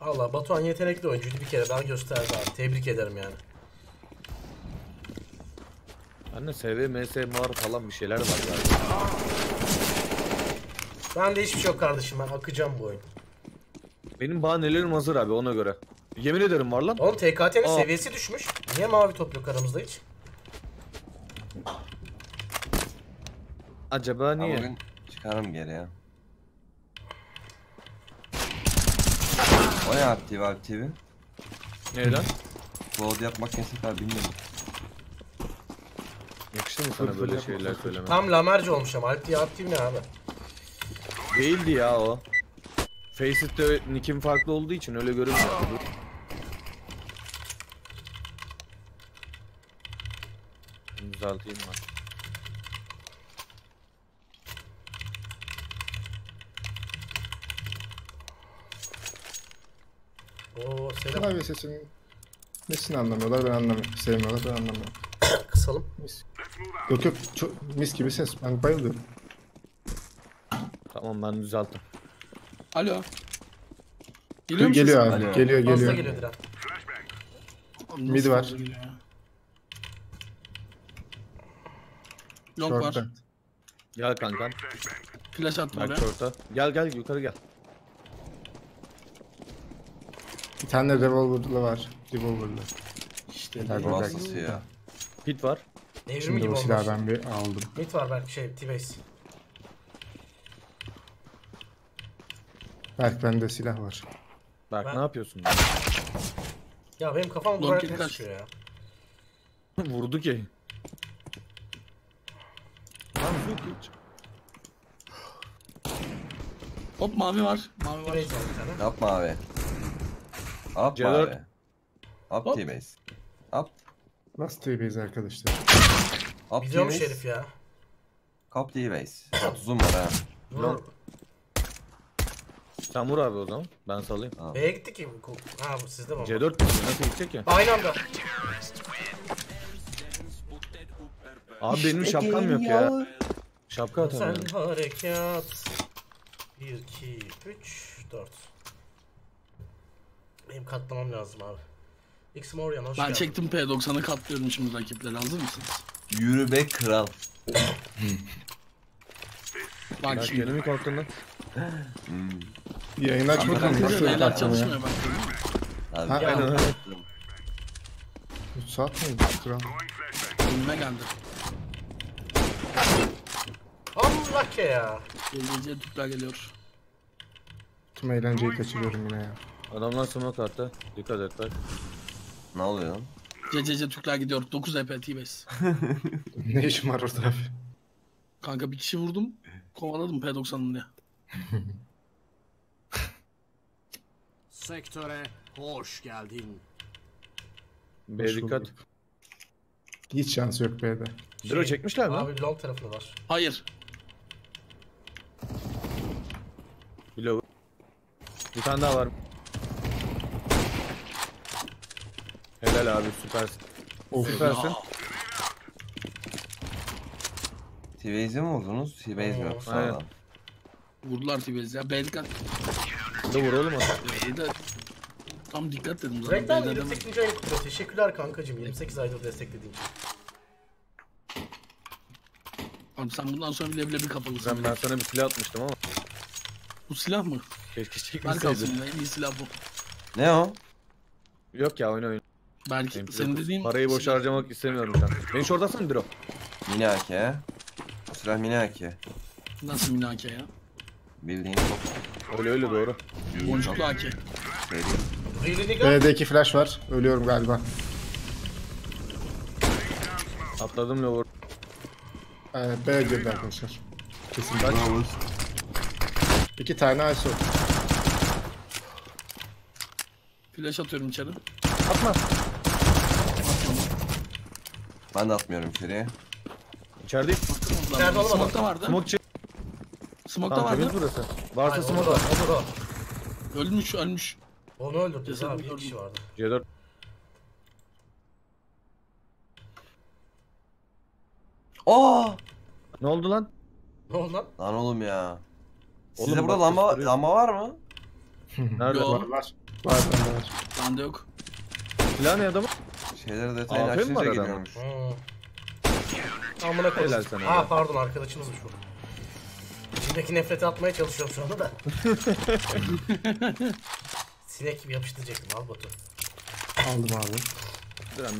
Allah Batuhan yetenekli oyuncuydu, bir kere daha gösterdi abi. Tebrik ederim yani. Anne SVMS mağara falan bir şeyler var galiba. Ben de hiçbir şey yok kardeşim, ben akacağım bu oyun. Benim bahanelerim hazır abi ona göre. Yemin ederim var lan. Oğlum TKT'nin seviyesi düşmüş. Niye mavi top yok aramızda hiç? Acaba niye? Ama ben çıkarım geri ya. O ne yaptı Alp TV? Ne lan? Gold yapmak yasak abi, bilmiyorum. Yakışır mı sana böyle şeyler söylemek? Tam lamerci olmuş ama Alp TV ne abi? Değildi ya o. Faceit'te nick'im farklı olduğu için öyle görünmüyor. Düzelteyim ben. Oo selam. Abi sesin nesini anlamıyorlar, ben anlamıyorum. Sevmiyorlar, ben anlamıyorum. Kısalım. Mis. Yok yok, mis gibi ses. Ben bayılıyorum. Tamam ben düzelttim. Alo. Geliyor, geliyor abi. Alo. Geliyor, geliyor. Geliyor. Mid var. Long var. Gel kankan. Flash attım oraya. Short'a. Gel gel yukarı gel. Bir tane revolver'lı var. Revolver'lı. İşte revolver'lısı ya. Pit var. Devrim gibi olmuş. Silahı ben bir aldım. Pit var belki şey T-base. Berk bende silah var. Berk ben... ne yapıyorsun? Ya benim kafam buraya kaçıyor ya. Vurdu ki. Lan vurdu ki. Hop mavi var. Mavi var. Hop mavi. Hop mavi. Hop T-base. Hop. Nasıl T-base arkadaşlar? Hop T-base. Şerif ya. Hop T-base. Zoom var ha. Vur. Sen vur abi o zaman, ben salayım. B'ye gitti ki bu. Ha bu sizde mi? C4 nasıl gidecek ya? Aynı anda. Abi işte benim şapkam yok ya. Şapka atamıyorum. Sen harekat. 1, 2, 3, 4. Benim katlamam lazım abi. Xmorian hoş geldin. Ben çektim P90'a katlıyorum şimdi rakipleri, hazır mısınız? Yürü be kral. Bak şimdi. Elimi korktun lan. Yayın açmadan bak çalışmıyor bak. Abi ben onu yaptım. 3 saat miydi kral? Önüme geldi. Allah ya. Geleceğe tutlar geliyor. Tüm eğlenceyi kaçırıyorum yine ya. Adamlar smoke attı. Dikkat et bak. Ne oluyor lan? Cecece Türkler gidiyor. 9 HP T-base. Ne işim var orada abi? Kanka bir kişi vurdum. Kovaladım P90'ını ya. Sektöre hoş geldin. B'ye dikkat. Hiç şans yok B'de. Dro çekmişler mi? Abi long tarafı var. Hayır. Below. Bir tane daha var. Helal abi, süpersin. Of, süpersin. T-base'e mi oldunuz? T-base mi yoksa adam? Vurdular T-base'e ya, B'ye dikkat. Da vuralım aslında. Tam dikkat dedim zaten. Renkler 28. ayın kutluyor. Teşekkürler kankacım. 28 aydır desteklediğin için. Abi sen bundan sonra bile bir kapalısın. Ben sana bir silah atmıştım ama. Bu silah mı? Keşke çekmeseydin. Berk alsın ya, en iyi silah bu. Ne o? Yok ya, oyna oyna. Belki senin dediğin... Parayı boş harcamak istemiyorum ben. Beni şortasın bro. Minake ya. Bu silah minake. Nasıl minake ya? Bildiğin top. Öyle öyle doğru. Boncuklu AK. B'deki flash var. Ölüyorum galiba. Atladım lower. B'ye girdi arkadaşlar. Kesin kaç. İki tane ISO. Flash atıyorum içeri. Atma. Ben de atmıyorum içeriye. İçeride smoke'ta vardı. Smoke'ta vardı. Temiz burası. Varsa smoke'da var. Ölmüş, ölmüş. Onu öldürdü abi, bir kişi vardı. C4. Aaa! Ne oldu lan? Ne oldu lan? Lan oğlum ya. Sizde burada lamba var mı? Nerede var? Var bende yok. Silah ne adamı? Şeyleri detaylı açınca geliyormuş. Amına koyayım. Aa pardon, arkadaşımızmış bu. İçindeki nefreti atmaya çalışıyorum şu anda da. Sinek gibi yapıştıracaktım al Batu. Aldım abi.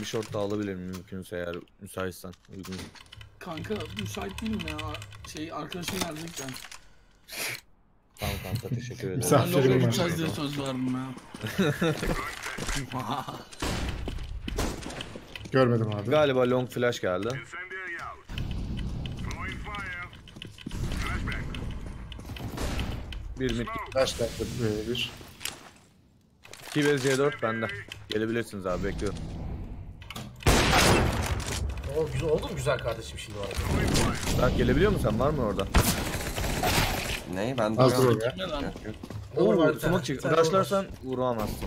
Bir short da alabilir miyim mümkünse eğer müsaitsen uygun. Kanka müsait değilim ya. Şey arkadaşım nerede ki ben? Tamam kanka teşekkür ederim. Misafirim var. Söz verdim ya. Görmedim abi. Galiba long flash geldi. Bir mid flash geldi. Bir. 2 ve Z4 bende. Gelebilirsiniz abi, bekliyorum. O güzel oldu mu güzel kardeşim şimdi o arada? Berk gelebiliyor musun sen? Var mı orada? Ney? Ben de yok. Oğlum smoke çek. Uğraşlarsan uğramazsın.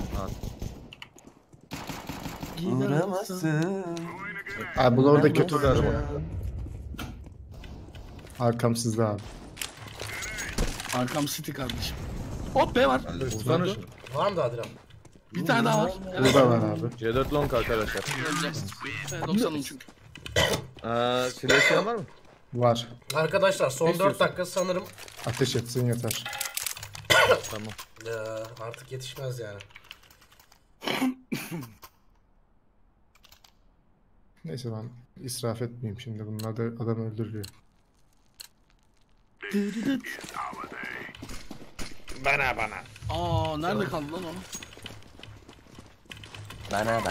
Uğramazsın. Abi bu orada kötü bir araba. Arkam sizde abi. Arkam city kardeşim. Hop be var. Var mı daha direm? Bir tane daha var. Bu da var abi. C4 long arkadaşlar. 90'ın çünkü. Silahın var mı? Var. Arkadaşlar son 4 dakika sanırım. Ateş etsin yeter. Tamam. Artık yetişmez yani. Neyse ben israf etmeyeyim şimdi. Bunlar da adam öldürüyor. Bana. Aa nerede kaldı lan onu? Bana.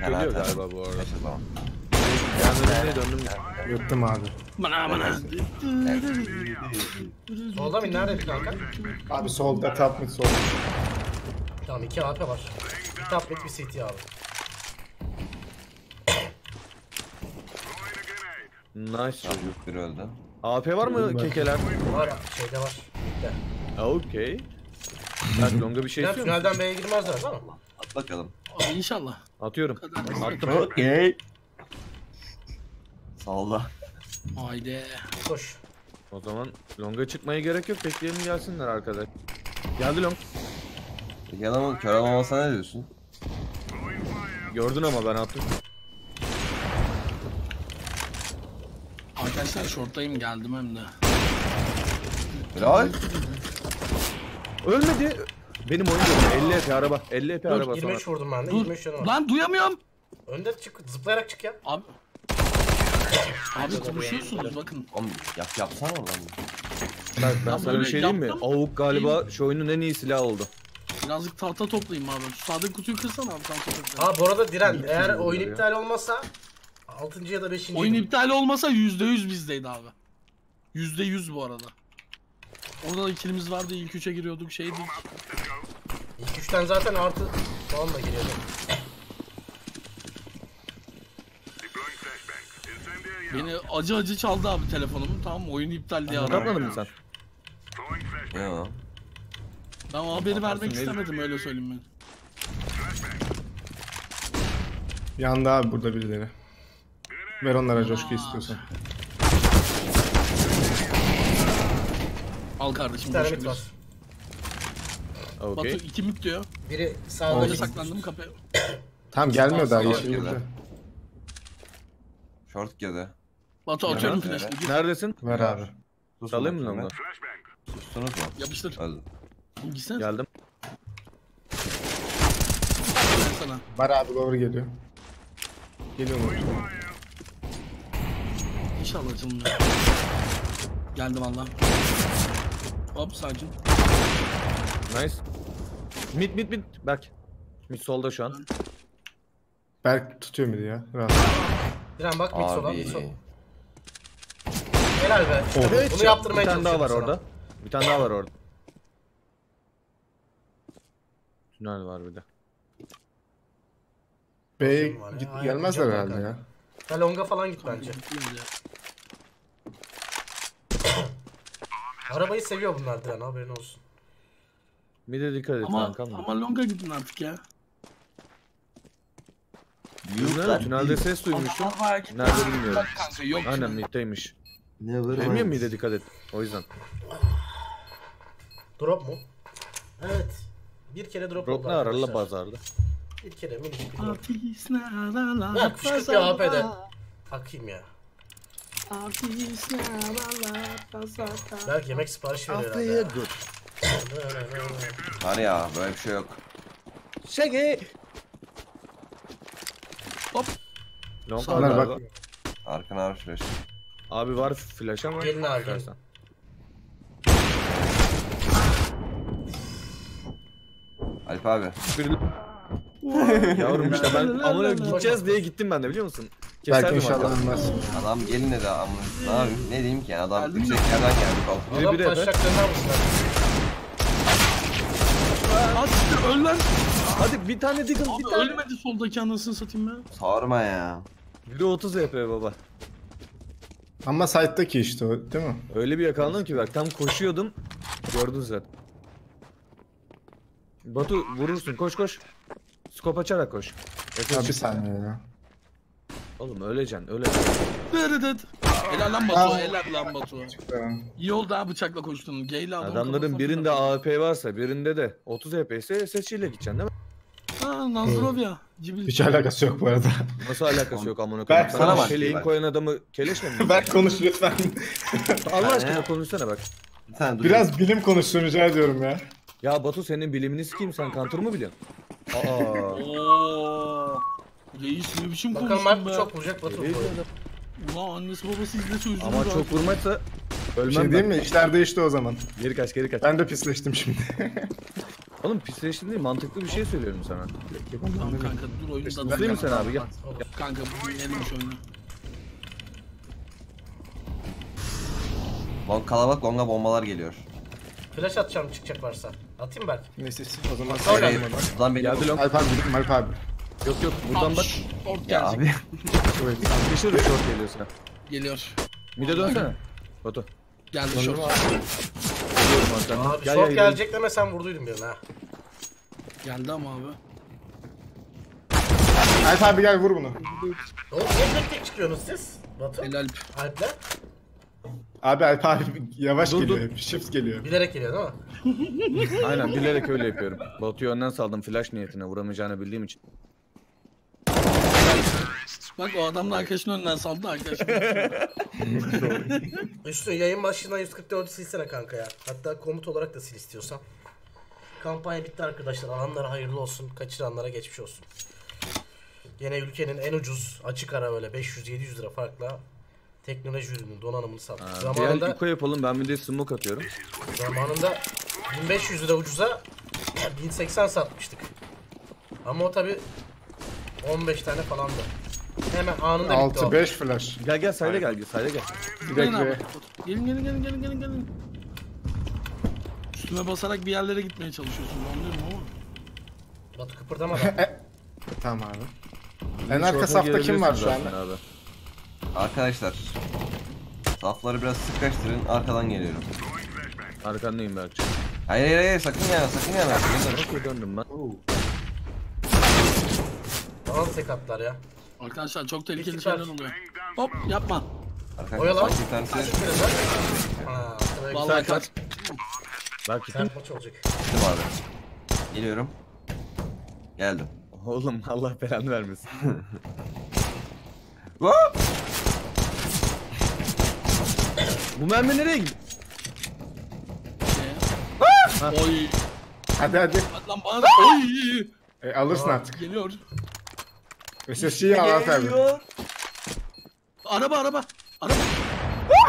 Geliyor galiba bu arada. Yanlarına döndüm. Yuttum abi. Bana. Solda mı? Neredesin kanka? Abi solda, top mid solda. Tamam 2 AP var. Bir top mid, bir CT abi. Nice çocuk bir öldü. AP var mı kekeler? Var şeyde var. Okey. Bak longa bir şey istiyor musun? Finalden B'ye girmezler değil mi? At bakalım. Abi inşallah. Atıyorum. Attım. Okey. Sağ ol da. Haydi. Koş. O zaman longa çıkmaya gerek yok. Bekleyelim gelsinler arkadaş. Geldi long. Peki adamın kör olmasına ne diyorsun? Gördün ama ben attım. Arkadaşlar short'tayım, geldim hem de. Helal. Ölmedi. Benim oyun yok. 50 HP araba. 50 HP araba sana. 23 vurdum ben de. 23 yanıma. Lan duyamıyorum. Önde çık. Zıplayarak çık ya. Abi konuşuyorsunuz bakın. Oğlum yapsana lan. Ben sana bir şey diyeyim mi? Avuk galiba şu oyunun en iyi silahı oldu. Birazcık tahta toplayayım abi. Şu sağdaki kutuyu kırsana abi. Ha bu arada diren. Eğer oyun iptal olmasa 6. ya da 5. Oyun iptal olmasa %100 bizdeydi abi. %100 bu arada. Orada da ikilimiz vardı, ilk 3'e giriyorduk şeydik. İlk 3'ten zaten artı falan da giriyorduk. Beni acı acı çaldı abi telefonumu, tamam oyunu iptal diye aradın mı sen? Yo. Ben o haberi vermek istemedim, öyle söyleyeyim ben. Yandı abi burada birileri. Ver onlara coşku istiyorsan. Al kardeşim, boşluk var. Okay. Batu 2 mid diyor. Biri sağda saklandım kapıya. Tam gelmiyor daha yeşil burada. Short girdi. Batu atıyorum flash'ı. Neredesin? Ver abi. Salayım mı lan? Sustunuz mu? Yapıştır. Aldım. Gitsene. Geldim. Var abi doğru geliyor. Geliyor mu? İnşallah canım. Geldim valla. Hop sancım. Nice. Mid. Berk. Mid solda şu an. Berk tutuyor midi ya. Rahat. Diren bak mid sola. Helal be. Evet, bunu yaptırmaya çalışıyorum. Bir tane daha var sana. Orada. Bir tane daha var orada. Tünel var bir de. Bey gelmezler herhalde ya. Ya longa falan git bence. Arabayı seviyor bunlar Diren, haberin olsun. Bir de dikkat et kankam. Ama longa gidin artık ya. Yüzler tünelde ses duymuşum. Nerede bilmiyorum. Aynen middeymiş. Demiyor muydu dikkat et o yüzden. Drop mu? Evet. Bir kere drop oldu arkadaşlar. Drop ne aralı bazarda? Bir kere minicik bir drop. Lan küçük bir AP'den. Takayım ya. Belki yemek siparişi veriyor herhalde. Var ya böyle bir şey yok. Şege. Hop. Sonlar bak. Arkana abi flash. Abi var flash ama. Gelin abi. Alp abi. Yavrum işte ben amına gideceğiz diye gittim ben de biliyor musun? Belki inşallah inmez. Adam gelin dedi amına. Ne yapayım? Ne diyeyim ki? Adam yüksek yerden geldi. Adam taşacaklarına mısın? Açtır öl lan. Hadi bir tane diggle bir tane. Ölmedi soldaki anasını satayım ben. Sarma ya. 130 HP baba. Ama site'daki işte o değil mi? Öyle bir yakalandım ki bak tam koşuyordum. Gördün zaten. Batu vurursun koş koş. Skop açarak koş. Abi sen ya. Oğlum öleceksin öleceksin. Helal lan Batu, helal lan Batu. İyi oldu ha bıçakla koştun. Geyli aldım. Adamların birinde AP varsa birinde de 30 HP ise SSC'yle gideceksin değil mi? Ha Nazrov ya. Hiç alakası yok bu arada. Nasıl alakası yok amına koyayım? Sana bak. Keleğin koyan adamı keleşme mi? Berk konuş lütfen. Allah aşkına konuşsana bak. Biraz bilim konuşsun rica ediyorum ya. Ya Batu senin bilimini sikeyim sen counter mı biliyorsun? Aa. Reis ne biçim konuşuyorsun be? Bakalım çok vuracak Batu. Ulan annesi babası izle çocuğunu. Ama çok artık vurmazsa ölmem. Bir şey diyeyim mi? İşler değişti o zaman. Geri kaç geri kaç. Ben de pisleştim şimdi. Oğlum pisleştin değil mantıklı bir şey söylüyorum sana. Tamam kanka dur oyunda. Dur değil mi sen abi gel. Kanka bu yenilmiş oyunu. Long kalabalık longa bombalar geliyor. Flash atacağım çıkacak varsa. Atayım belki. Neyse o zaman sayayım ben. Buradan beni Alp abi gidelim Alp abi. Yok yok buradan bak. Short gelecek. Abi. Peşin de short geliyor sana. Geliyor. Mide dönsene. Batu. Geldi short. Abi short gelecek deme sen vurduydun birine ha. Geldi ama abi. Alp abi gel vur bunu. Oğlum ne tek çıkıyorsunuz siz? Batu. El Alp. Alp'le. Abi Alp abi yavaş dur, geliyor, dur. Shift geliyor. Bilerek geliyor değil mi? Aynen bilerek öyle yapıyorum. Batu'yu önden saldım flash niyetine vuramayacağını bildiğim için. Bak o adam da arkadaşının önden saldı arkadaşının. Üstün yayın başından 144 silsene kanka ya. Hatta komut olarak da sil istiyorsan. Kampanya bitti arkadaşlar. Alanlara hayırlı olsun, kaçıranlara geçmiş olsun. Yine ülkenin en ucuz açık ara böyle 500-700 lira farkla. Teknoloji ürünü, donanımını sattık. Zamanında... Diğer yapalım, ben bir de smoke atıyorum. Zamanında 1500 lira ucuza 1080 satmıştık. Ama o tabi 15 tane falan da. Hemen anında 6, bitti 6-5 flash. Gel gel sayda gel, sayda gel. Direkt gelin gelin gelin gelin gelin gelin. Üstüme basarak bir yerlere gitmeye çalışıyorsun, anlıyorum ama. Batu kıpırdama lan. Tamam abi. En arka safta kim var şu anda? Abi. Arkadaşlar, safları biraz sıkıştırın, arkadan geliyorum. Arkandayım belki. Hayır hayır hayır, sakın yana, sakın yana. Nasıl döndüm ben? Tamam sekatlar ya. Arkadaşlar çok tehlikeli şeyler oluyor. Hop, yapma. Oyalan. Vallahi kaç. Belki sen maç olacak. Gittim abi. Geliyorum. Geldim. Oğlum Allah belanı vermesin. Hop! Bu mermi nereye gidiyor? Oy. Hadi hadi. Lan bana da. Oy. Alırsın artık. Geliyor. SSC'yi al abi. Araba araba. Araba.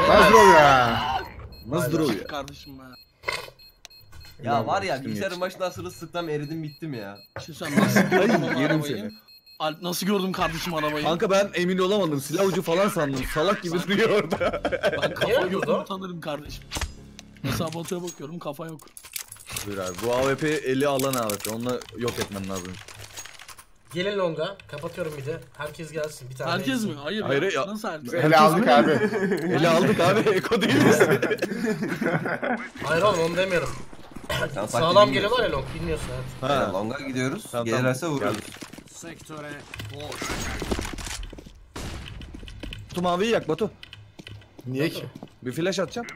Nasıl duruyor ya? Nasıl duruyor kardeşim ya? Ya var ya bilgisayarın başından sırası sıktım eridim bittim ya. Şu sen nasıl yerim seni. Alp nasıl gördüm kardeşim arabayı? Kanka ben emin olamadım. Silah ucu falan sandım. Salak gibi duruyor orada. Ben kafa gördüm tanırım kardeşim. Mesela Batu'ya bakıyorum kafa yok. Dur abi bu AWP 50 alan AWP. Onunla yok etmem lazım. Gelin longa. Kapatıyorum bir de. Herkes gelsin. Bir tane herkes eğilsin. Mi? Hayır, hayır ya. Ya. Nasıl herkes? Ele aldık abi. Ele aldık abi. Eko değil misin? Hayır oğlum onu demiyorum. Sağlam geliyorlar ya long. Bilmiyorsun evet. Ha. Longa gidiyoruz. Tamam, gelirse vururuz. Sektöre boş. Batu maviyi yak Batu. Niye Batu ki? Bir flash atacağım.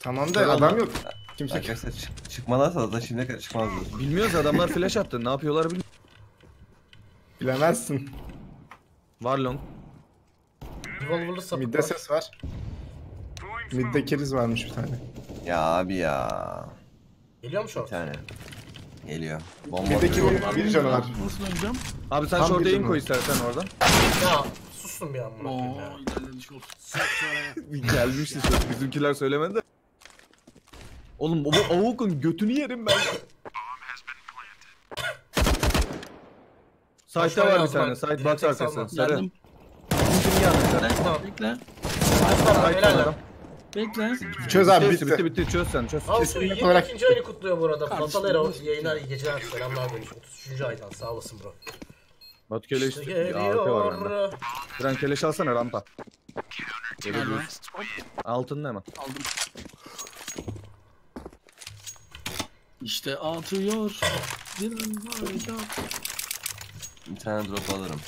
Tamam da adam yok. Kimse arkadaşlar çıkmazsa da şimdiye kadar çıkmazdı. Bilmiyoruz, adamlar flash attı. Ne yapıyorlar bilmiyorum. Bilemezsin. Var long. Midde ses var. Midde keriz varmış bir tane. Ya abi ya. Geliyor mu şu an? Bir tane. Geliyor. Midde keriz bir canı var. Abi sen short'a in koy istersen oradan. Ya sussun bir an bunu. Ooo ilerlemiş olsun. Gelmişti söz. Bizimkiler söylemedi de. Oğlum o avukun götünü yerim ben. Side'da var bir tane. Side box arkası. Sarı. Bekle. Bekle. Çöz abi, bitti. Çöz sen, çöz. Abi 22. ayını kutluyor bu arada. Fatal Hero yayınlar, iyi geceler. Selamlar görüşürüz. 33. aydan sağ olasın bro. Batu keleş. Arka var bende. Tren keleş alsana rampa. Altında hemen. Aldım. İşte atıyor. Bir tane drop alırım.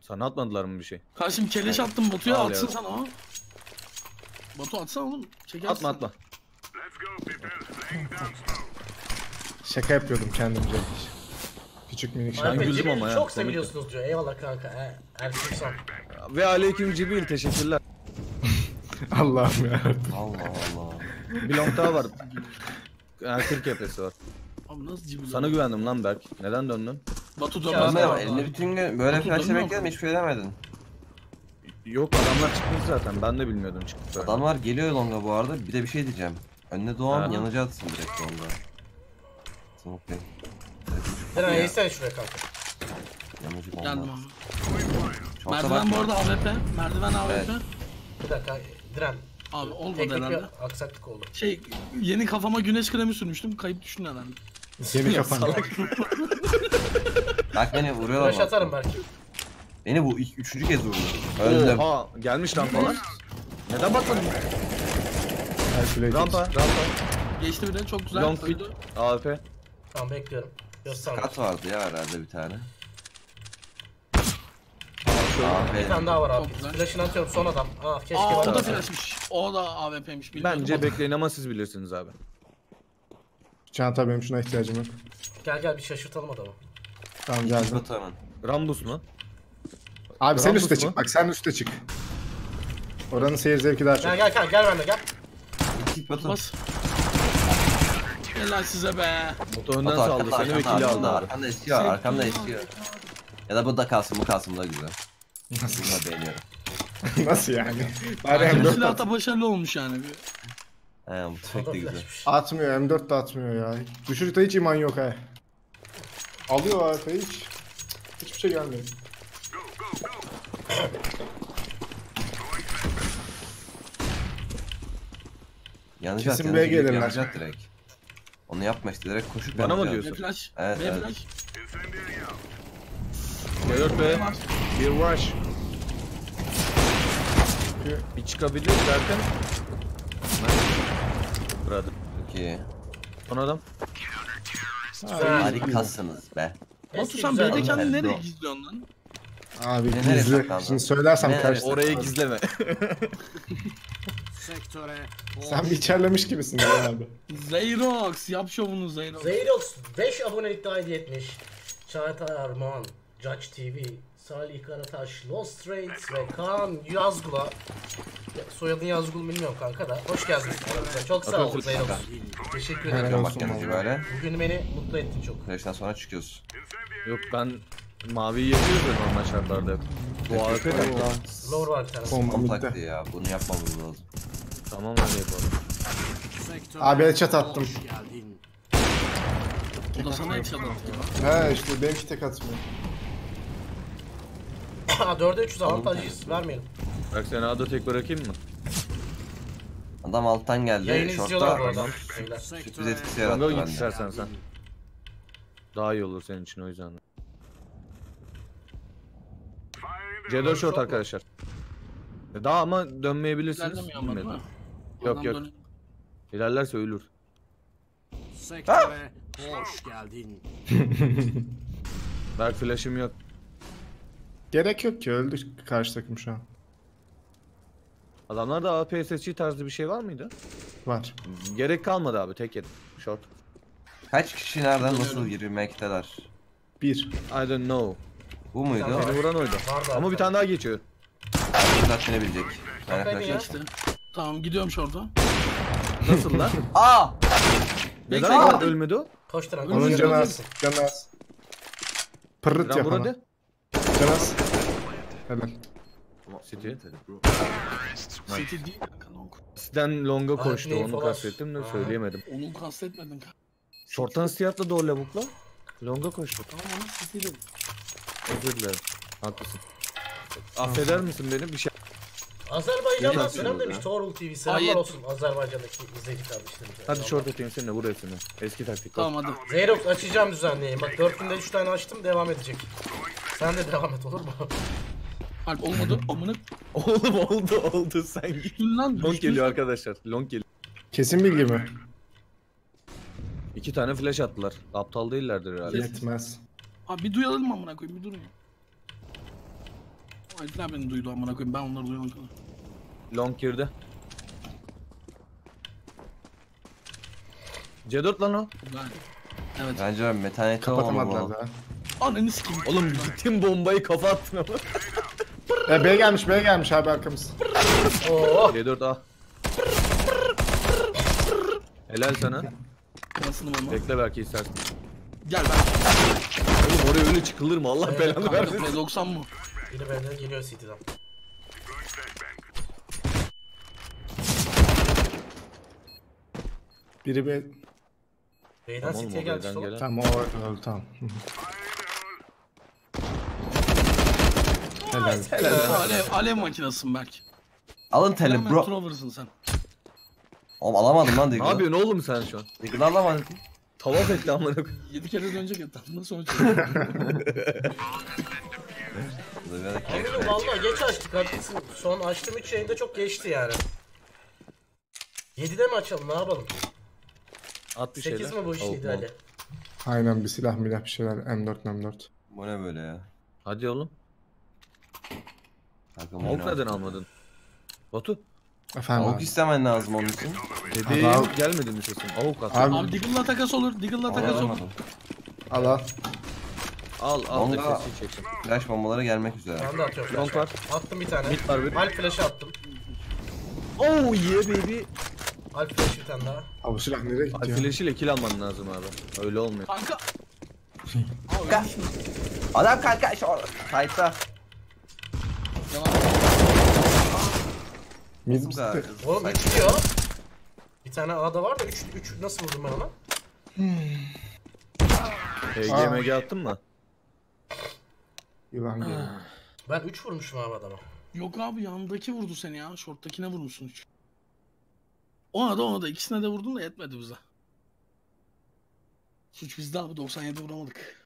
Sana atmadılar mı bir şey? Karşım keleş attım Batu'ya, atsın sana ha. Batu atsana oğlum, çekersin. Atma. Şaka yapıyordum kendimce. Küçük minik şaka. Ben güldüm ama ya. Çok seviyorsunuz diyor, eyvallah kanka he. Erkek sağ ol. Ve aleyküm Cibril, teşekkürler. Allah'ım ya. Allah Allah. Bir long daha var. Yani 40 kepesi var. Abi nasıl Cibril? Sana güvendim lan Berk. Neden döndün? Batu dönmez. Elinde bütün gün böyle flaşlamak gelme, hiç söylemedin. Yok, adamlar çıkmış zaten, ben de bilmiyordum çıktı. Adamlar geliyor longa bu arada, bir de bir şey diyeceğim. Önüne doğan yanıcı atsın direkt longa. Smokey. Hemen yesene şuraya kanka. Yanıcı bomba. Geldim abi. Merdiven bu arada AWP. Merdiven AWP. Bir dakika Diren. Abi olmadı herhalde. Aksaklık oldu. Şey, yeni kafama güneş kremi sürmüştüm, kayıp düştün herhalde. Yeni kafana. Bak beni vuruyorlar. Flash atarım belki. Beni bu üçüncü kez vurdu. Öldüm. Oha, gelmiş rampalar. Neden bakmadın? Rampa. Geçti bir de, çok güzel. Long fit. AWP. Tamam bekliyorum. Kat vardı ya herhalde bir tane. Bir tane daha var abi. Flash'ını atıyorum son adam. Ah keşke. Aa, o da flash'miş. O da AWP'miş. Bence bekleyin ama siz bilirsiniz abi. Çanta, benim şuna ihtiyacım var. Gel bir şaşırtalım adamı. Tamam geldim. Rambus mu? Abi sen üstte çık. Bak sen üstte çık. Oranın seyir zevki daha çok. Gel bende gel. Bas. Gel lan size be. Moto önden saldı. Seni vekili aldı. Arkamda esiyor. Ya da bu da kalsın. Bu da güzel. Nasıl beğeniyorum. Nasıl yani? Bu silah da başarılı olmuş yani. Mutfak da güzel. Atmıyor. M4 de atmıyor ya. Düşürükte hiç iman yok ha. Alıyor AFK hiç. Hiçbir şey gelmiyor. Kesin B'ye gelirler. Onu yapma işte, direkt koşup bana mı diyorsun? Flash. Evet. Geliyor be. Bir rush. Bir çıkabilir zaten. Burada. Okey. Son adam. Harikasınız be. Batu sen böyle kendini nereye gizliyorsun lan? Abi gizli. Şimdi söylersem karşı. Oraya gizleme. Sen bir içerlemiş gibisin ya abi. Zeyrox yap şovunu Zeyrox. Zeyrox 5 abonelik daha hediye etmiş. Çağrı Armağan, Judge TV, Salih Karataş, Lost Raids ve Kaan Yazgula. Soyadın Yazgul bilmiyorum kanka da. Hoş geldiniz. Çok sağ ol Zeyrox. Teşekkür ederim. Bugün beni mutlu ettin çok. Beşten sonra çıkıyoruz. Yok ben maviyi yapıyoruz ya normal şartlarda. Bu AWP de bu lan. Lower var bir tanesi. Kontakti ya, bunu yapmamız lazım. Tamam hadi yapalım. Abi headshot attım. Bu da sana headshot attı ya. He işte benimki tek atmıyor. 4'e 300 avantajıyız, vermeyelim. Bak sen A'da tek bırakayım mı? Adam alttan geldi. Yayını izliyorlar bu adam. Sürpriz etkisi yarattı bende. Git istersen sen. Daha iyi olur senin için o yüzden. C4 short arkadaşlar. Daha ama dönmeyebilirsiniz. Yok. İlerlerse ölür. Sektöre hoş geldin. Berk flash'im yok. Gerek yok ki, öldü karşı takım şu an. Adamlarda APSC tarzı bir şey var mıydı? Var. Gerek kalmadı abi, tek yedim. Short. Kaç kişi nereden nasıl girmekteler? Bir. I don't know. Bu muydu? Beni vuran oydu. Ama bir tane daha geçiyor. Zaten bilecek. Tamam gidiyorum şurada. Nasıl lan? Aa! Neden ölmedi o? Koşturan. Onun canı az. Canı az. Pırırt yapana. Canı az. Helal. City. City değil kanka long. Sizden longa koştu, onu kastettim de söyleyemedim. Onu kastetmedin kanka. Short'tan siyatla doğru lavukla. Longa koştu. Tamam onu City dedim. Özür dilerim. Haklısın. Affeder misin beni bir şey? Azerbaycan'dan selam demiş Torul TV, selamlar olsun Azerbaycan'daki izleyici kardeşlerimize. Hadi short atayım seninle, vur hepsini. Eski taktik. Tamam hadi. Zeyrox açacağım düzenleyeyim. Bak 4 günde 3 tane açtım, devam edecek. Sen de devam et, olur mu? Alp olmadı amına. Oğlum oldu sen gittin lan. Long geliyor arkadaşlar, long geliyor. Kesin bilgi mi? 2 tane flash attılar. Aptal değillerdir herhalde. Yetmez. Abi bir duyalım amına koyayım, bir durun ya. Aydınlar beni duydu amına koyayım, ben onları duyuyorum kadar. Long girdi. C4 lan o. Evet. Bence ben metanet kapatamadılar daha. Ananı sikeyim. Oğlum gittim bombayı kafa attın ama. B gelmiş abi arkamız. C4 A. Helal sana. Nasılım ama? Bekle belki istersen. Gel ben. Oğlum oraya öyle çıkılır mı? Allah belanı versin. 90 mı? Biri benden geliyor CT'den. Biri B'den CT'ye geldi sol. Tamam o öldü tamam. Alev makinasın Berk. Alın tele bro. Trover'sın sen. Oğlum alamadım lan Diggle. Ne yapıyorsun oğlum sen şu an? Diggle'ı alamadın. Tavaf etti amına koyayım. 7 kere dönecek ya tamam sonuç. Eminim valla geç açtık haklısın. Son açtığım 3 yayında çok geçti yani. 7'de mi açalım ne yapalım? 8 mi bu işliydi Ali? Aynen bir silah bir şeyler M4. Bu ne böyle ya? Hadi oğlum. Mok neden almadın? Batu? Efendim avuk istemen lazım onun için. Dediğim gelmedi mi sesin? Avuk at. Abi Diggle'la takas olur. Al. Al da sesi çektim. Flash bombalara gelmek üzere. Ben de atıyorum. Long var. Attım bir tane. Alp flash'ı attım. Oh yeah baby. Alp flash'ı bir tane daha. Abi silah nereye gitti ya? Alp flash'ıyla kill alman lazım abi. Öyle olmuyor. Kanka. Adam kanka şu Tayt'a. Mid gitti. Oğlum gidiyor. Bir tane A'da var da 3 nasıl vurdum ben ona? HGMG attın mı? Yılan geliyor. Ben 3 vurmuşum abi adama. Yok abi yandaki vurdu seni ya. Short'takine vurmuşsun 3. Ona da ikisine de vurdum da yetmedi bize. Suç bizde abi 97 vuramadık.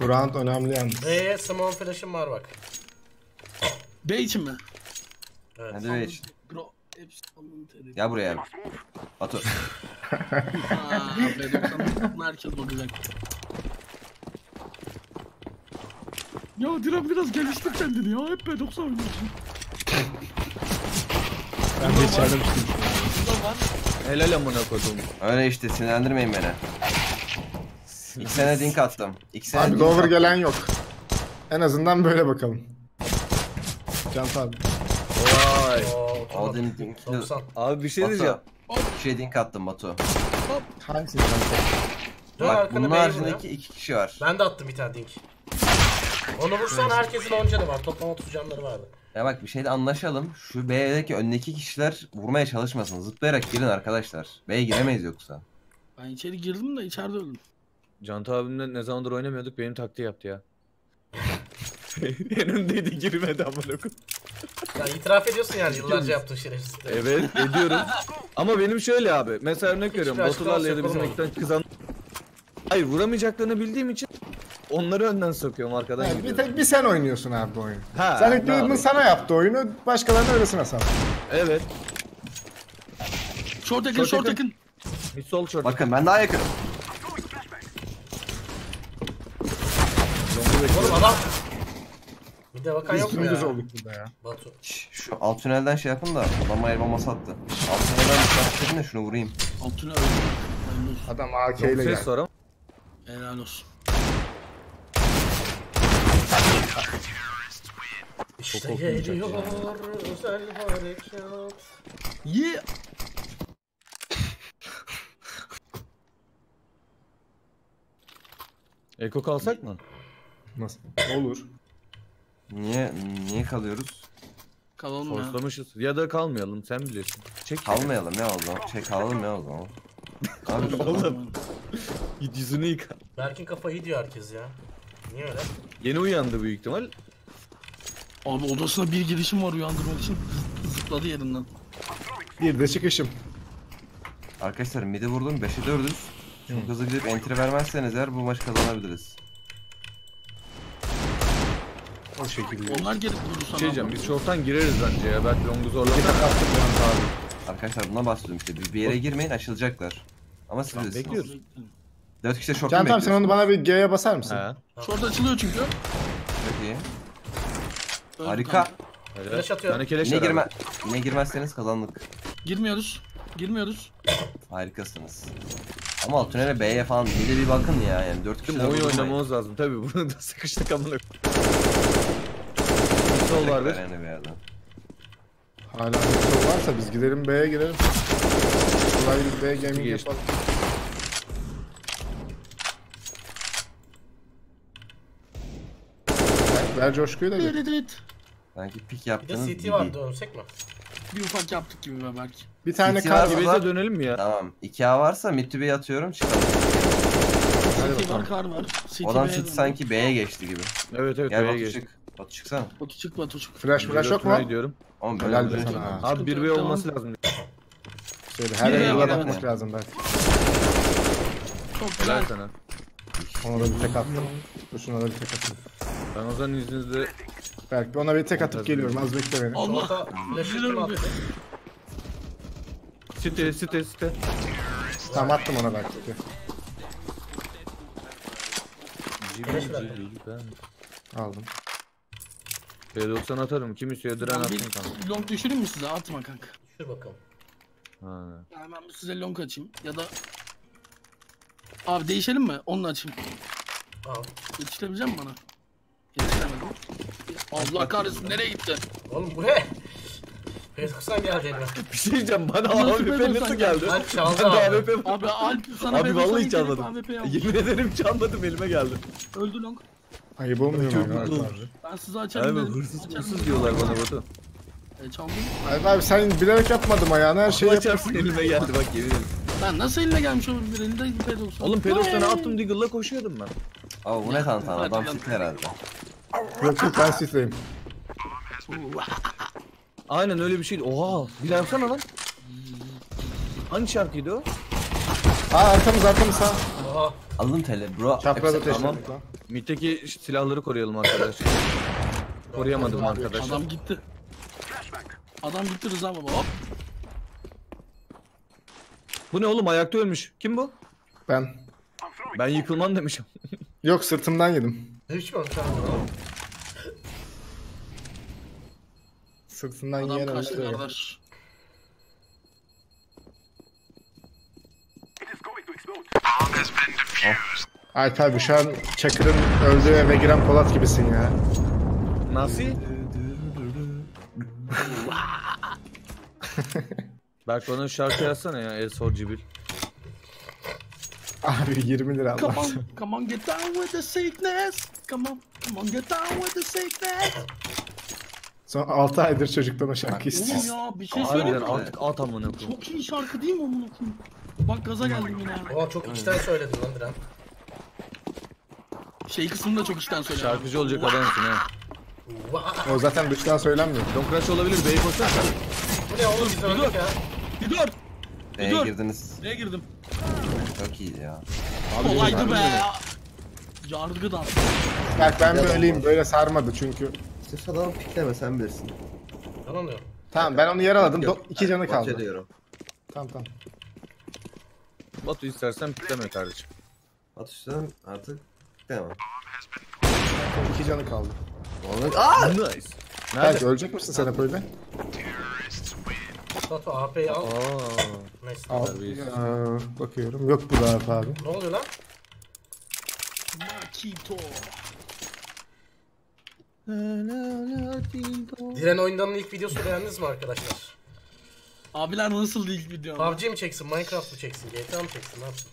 Bu round önemli yalnız. Small flash'ım var bak. B için mi? Evet. Hadi B için. Ya buraya abi. Batu. Herkes bakacak. Ya Diren biraz geliştir kendini ya. Hep B90 oynuyorsun. Ben de içeride misin? Helal amına koydum. Öyle işte sinirlendirmeyin beni. 2 sene dink attım. Abi dover gelen yok. En azından böyle bakalım. Cant abi. Vay. Abi bir şey Batu. Diyeceğim. Bir şey dink attım Batu. Hangisi? Bak bunun haricindeki 2 kişi var. Ben de attım bir tane dink. Onu vursan herkesin 10 canı var. Toplam 30 canları vardı. Ya bak bir şeyde anlaşalım. Şu B'deki öndeki kişiler vurmaya çalışmasın. Zıplayarak girin arkadaşlar. B'ye giremeyiz yoksa. Ben içeri girdim de içeride öldüm. Canta abimle ne zamandır oynamıyorduk benim taktiği yaptı ya. En öndeydi girmedi amına koyayım. Ya itiraf ediyorsun yani yıllarca yaptığın şerefsizlikleri. Evet ediyorum. Ama benim şöyle abi mesela örnek veriyorum Batularla ya da bizim ekten kızan. Hayır vuramayacaklarını bildiğim için onları önden sokuyorum arkadan yani gidiyorum. Bir sen oynuyorsun abi bu oyunu. Sen ekleyimin sana yaptığı oyunu başkalarına öylesine sattın. Evet. Short yakın. Bir sol short. Bakın ben daha yakınım. Oğlum adam. Devakan yok mu ya? Batu. Şu alt tünelden şey yapın da adam ayırma masa attı. Alt tünelden bir şey yapın da şunu vurayım. Alt tünel öldü. Adam AK ile geldi. Helal olsun. İşte geliyor özel harekat. Yeah. Eko kalsak mı? Nasıl? Olur. Niye kalıyoruz? Kalalım ya. Forslamışız. Ya da kalmayalım, sen bilirsin. Çek. Kalmayalım ya o zaman. Çek alalım ya o zaman. Abi oğlum. Git yüzünü yıka. Berk'in kafayı diyor herkes ya. Niye öyle? Yeni uyandı büyük ihtimal. Abi odasına bir girişim var uyandırmak için. Zıpladı yerinden. Bir de çıkışım. Arkadaşlar midi vurdum 5'e 4'üz. Çok hızlı gidip entry vermezseniz eğer bu maçı kazanabiliriz. O şekilde. Onlar gelip vurursa diyeceğim. Biz short'tan gireriz bence ya. Ben longu zorlamak attım abi. Arkadaşlar buna basıyorum işte. Bir yere girmeyin, açılacaklar. Ama siz bekliyoruz. 4 kişi de short'tan bekliyor. Sen onu bana bir G'ye basar mısın? Short açılıyor çünkü. Çok iyi. Harika. Keleş atıyor. Yine girmezseniz kazandık. Girmiyoruz. Harikasınız. Ama alt tünele B'ye falan bir de bir bakın ya yani 4 kişi de oynamamız lazım. Tabii bunu da sıkıştık amına. Sol var yani be adam. Hala sol varsa biz gidelim B'ye girelim. Kolay bir B'ye gaming yapalım. Ver coşkuyu da gel. Sanki pik yaptınız. Bir de CT vardı, ölsek mi? Bir ufak yaptık gibi be belki. Bir tane kar varsa dönelim mi ya? Tamam. 2A varsa midtübe'yi atıyorum çıkalım. CT var, kar var. Odan çıktı sanki B'ye geçti gibi. Evet gel, B'ye geçti. Batu çıksana. Batu çık. Flash yok mu? Diyorum. Oğlum helal be. Abi 1B olması lazım. Şöyle her yere atmak lazım belki. Çok güzel sana. Ona da bir tek attım. Şuna da bir tek attım. Ben o zaman izninizle belki ona bir tek atıp geliyorum, az bekle beni. Allah! Leşetim attı. Site. Tam attım ona belki. Aldım. P90 atarım, kimi sığdıran atayım kanka. Long düşürür mü size? Atma kanka. Düşür bakalım. Ha. Hemen size long açayım ya da abi değişelim mi? Onunla açayım. Al. Geçirebilecek misin bana? Geçiremedim. Allah kahretsin, nereye gitti? Oğlum bu ne? P90 geldi elime. Bir şey diyeceğim, bana AWP nasıl geldi? Alp çaldı abi. Abi Alp sana AWP. Abi vallahi çalmadım. Yemin ederim çalmadım, elime geldi. Öldü long. Ayıp olmuyor mu? Ben sizi açarım dedim. Hırsız diyorlar bana Batu. Çaldım. Abi sen bilerek yapmadım ayağını, her şeyi yaparsın. Elime geldi bak, yemin ederim. Ben nasıl eline gelmiş olur bir elinde P90. Oğlum P90'a attım, Diggle'la koşuyordum ben. Abi bu ne kantan, adam sit herhalde. Yok ben sitleyim. Aynen öyle bir şeydi. Oha! Bilemsana lan. Hangi şarkıydı o? Aa arkamız ha. Oha. Aldım tele bro. Çapraza tamam. Mid'deki silahları koruyalım arkadaşlar. Koruyamadım arkadaşlar. Adam gitti. Adam gitti Rıza baba. Hop. Bu ne oğlum, ayakta ölmüş. Kim bu? Ben yıkılman demişim. Yok, sırtımdan yedim. Hiç mi olmuş abi? Sırtından yiyen öldü. Alp abi şu an Çakır'ın öldüğü eve giren Polat gibisin ya. Nasıl? Berk bana şarkı yazsana ya, El Sor Cibil. Abi 20 lira aldım. Come on get down with the sickness. Come on get down with the sickness. Son 6 aydır çocuktan o şarkı istiyorsun. Oğlum ya bir şey söyleyeyim mi? Artık at amına koyayım. Çok iyi şarkı değil mi amına koyayım? Bak gaza geldim yine. Oha çok içten söyledin lan Diren. Şey kısmını da çok içten söyledin. Şarkıcı olacak adamsın ha. O zaten dıştan söylenmiyor. Donkraç olabilir beyi koşsana. Bu ne oğlum, biz öldük ya. Gidiyor. Neye girdiniz? Neye girdim? Çok iyiydi ya. Kolaydı be. Yargı da. Bak ben böyleyim, böyle sarmadı çünkü. Sırf adamı pikleme, sen bilirsin. Yanamıyorum. Tamam ben onu yaraladım, 2 canı kaldı. Tamam. Batu istersen pikleme kardeşim. Batu istersen artık pikleme. 2 canı kaldı. Aaa! Nice. Ölecek misin sen hep öyle? Batu AP'yi al. Al. Bakıyorum. Yok bu da AP abi. Ne oluyor lan? Makito. Diren oyundanın ilk videosunu beğendiniz mi arkadaşlar? Abiler nasıldı ilk video? PUBG mi çeksin, Minecraft mı çeksin, GTA mı çeksin, ne yapsın?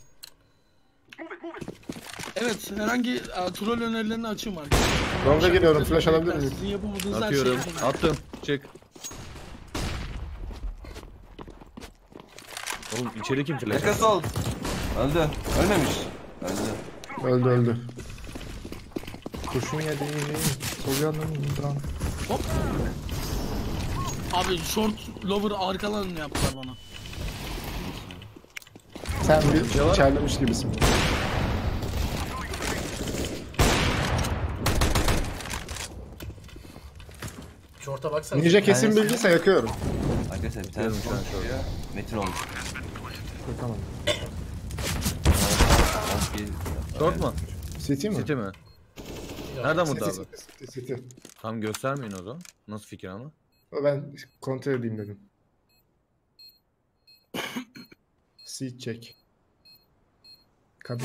Evet, herhangi troll önerilerini açayım arkadaşlar. Longa geliyorum, flash alabilir miyim? Sizin yapamadığınız her şeyi yapın. Attım, çek. Oğlum içeri kim flash? Ekas oldu. Öldü, ölmemiş. Öldü. Kurşun ya değil. Sol yandan mı? Hop. Abi short lover arkalarını yaptılar bana. Sen bir içerlemiş gibisin. Short'a baksana. Ninja kesin bildiyse yakıyorum. Arkadaşlar bir tane short ya. Metin olmuş. Tamam. Short mu? City mi? Nereden vurdu abi? City. Tam göstermeyin o zaman. Nasıl fikir ama? Ben kontrol edeyim dedim. Seed check. Kabul.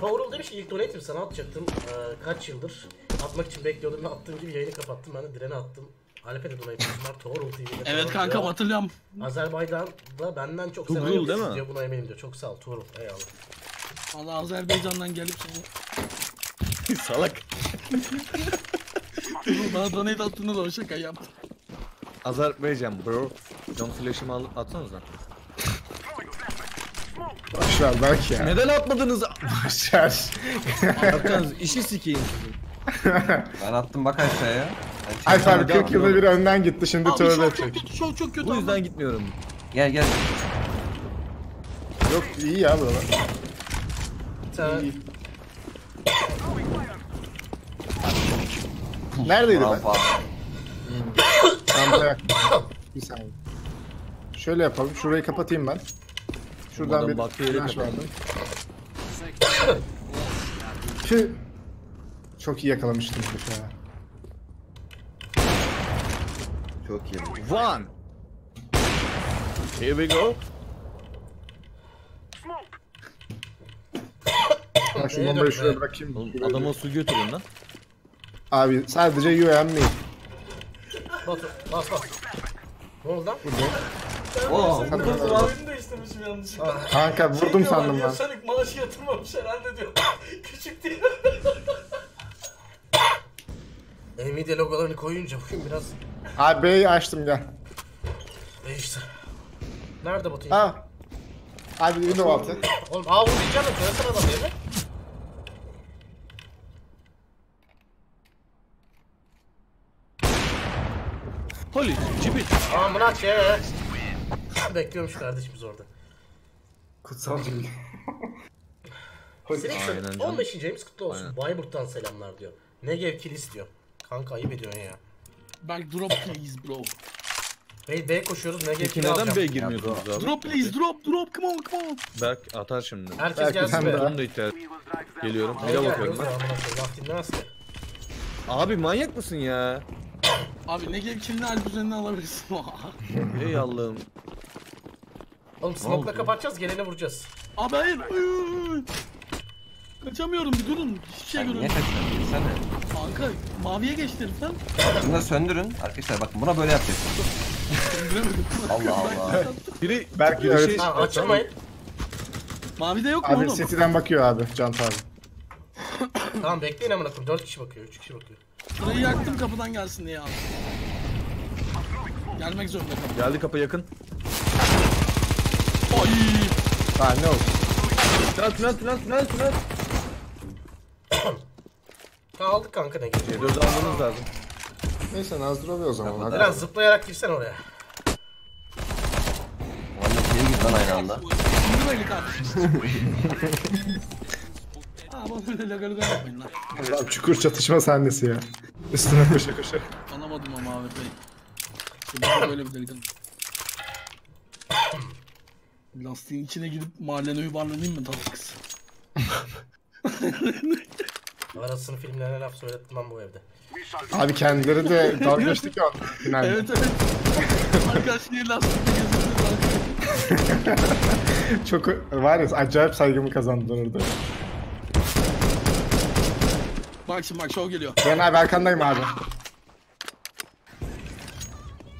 Torul demiş ki ilk donate'im sana atacaktım. Kaç yıldır atmak için bekliyordum ve attığım gibi yayını kapattım. Ben de direne attım. Alp'e de donate'im var. Torul TV'de. Evet kankam hatırlıyorum. Azerbaycan'da benden çok selam yapıyorsun diyor. Buna eminim diyor. Çok sağ ol Torul. Eyvallah. Allah Azerbaycan'dan gelip seni. Salak. Bana donate attığında da o şaka yaptı. Azerbaycan bro. John flash'ımı alıp atsanıza. Başlar bak ya. Neden atmadınız? Başlar. Bakınız işi sikeyim. Ben attım bak aşağıya. Alp abi 40 yılda bir önden gitti şimdi tövbe çek. Çok kötü. Bu yüzden abi gitmiyorum. Gel. Yok iyi ya buralar. İyi. Neredeydi ben? Tamam. Bir saniye. Şöyle yapalım. Şurayı kapatayım ben. Şuradan bir flash vardı. Çok iyi yakalamıştım bu ya. Çok iyi. One. Here we go. Ben şu bombayı şuraya bırakayım. Oğlum, adama su götürün lan. Abi sadece güvenmeyin. Bas. Ne oldu lan? Burada. Oyunu değiştirmişim yanlışlıkla. Kanka vurdum sandım lan. Sanık maaşı yatırmamış herhalde diyor. Küçük değil. Nvidia logolarını koyunca bugün biraz. Abi B'yi açtım gel. Değiştir. Nerede Batu? Ha. Abi yine o altı. Oğlum A vuracağım da koyasın adam değil mi? Holy cibit. Amına koyayım. Bekliyormuş kardeşimiz orada. Kutsal cibit. Selection 15. James kutlu olsun. Bayburt'tan selamlar diyor. Negev kilis diyor. Kanka ayıp ediyorsun ya. Back drop please bro. B'ye koşuyoruz. Peki neden B'ye girmiyorsunuz abi? Drop please, drop, come on. Berk atar şimdi. Herkes gelsin be. Onu da iter. Geliyorum, bile bakıyorum ben. Abi manyak mısın ya? Abi ne gelip kilini alp üzerinden alabilirsin. Ey Allah'ım. Oğlum smoke'la kapatacağız, gelene vuracağız. Abi hayır. Kaçamıyorum, bir durun. Hiçbir şey görüyorum. Sen de. Kanka maviye geçtim sen. Bunu da söndürün. Arkadaşlar bakın buna böyle yapacaksınız. Allah. Biri belki bir şey açmayın. Mavi de yok mu abi, oğlum? Abi setiden bakıyor abi Can abi. Tamam bekleyin amına koyayım. 4 kişi bakıyor, 3 kişi bakıyor. Burayı yaktım kapıdan gelsin diye abi. Gelmek zorunda kapı. Geldi kapı yakın. Oy! Ha ne oldu? Tünel. Aldık kanka ne geliyor? Dördü almanız lazım. Neyse nazdıralım o zaman. Hadi lan zıplayarak girsen oraya. Vallahi geri git lan aynı anda. Şimdi böyle kardeşim. Aman böyle lagalıga yapmayın lan. Çukur çatışma sahnesi ya. Üstüne koşa. Anlamadım ama abi pek. Şimdi böyle bir delikanlı. Lastiğin içine gidip mahallene uyubarlanayım mı tatlı kız? Arasını filmlerine laf söylettim ben bu evde. Abi kendileri de dalga geçtik ya. Evet evet. Arkadaş niye laf söylüyorsun? Çok var ya, acayip saygımı kazandın orada. Bak şimdi bak, şov geliyor. Ben abi arkandayım abi.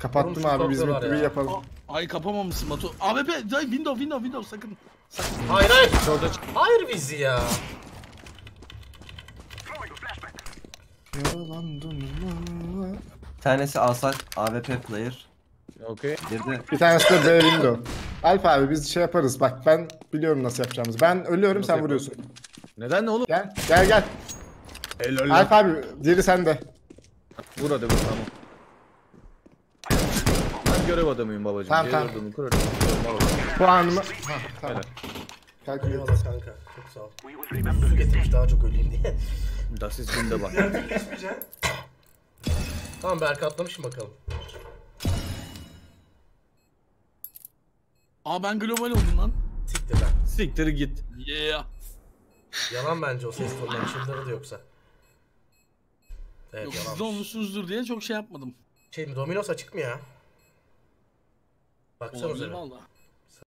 Kapattım abi, biz mutluyu yapalım. Ay kapamamışsın Batu. AWP, window sakın. Sakın. Hayır hayır. Hayır bizi ya. Yalandım lan. Bir tanesi alsak AWP player. Okey. Bir tanesi de B window. Alp abi biz şey yaparız bak, ben biliyorum nasıl yapacağımızı. Ben ölüyorum, sen vuruyorsun. Neden oğlum? Gel. Alp abi diğeri sende. Vur hadi vur, tamam. Ben görev adamıyım babacığım. Tamam. Puanımı... Tamam. Kalk uyuyalım kanka. Çok sağ ol. Su getirmiş daha çok öleyim diye. Das ist wunderbar. Nereden geçmeyeceksin? Tamam Berk, atlamışım bakalım. Aa ben global oldum lan. Siktir lan. Siktir git. Yeah. Yalan bence o ses tonları. Şunları da yoksa. Evet, yok yalanmış. Siz olmuşsunuzdur diye çok şey yapmadım. Şey mi, Domino's açık mı ya? Baksana üzere.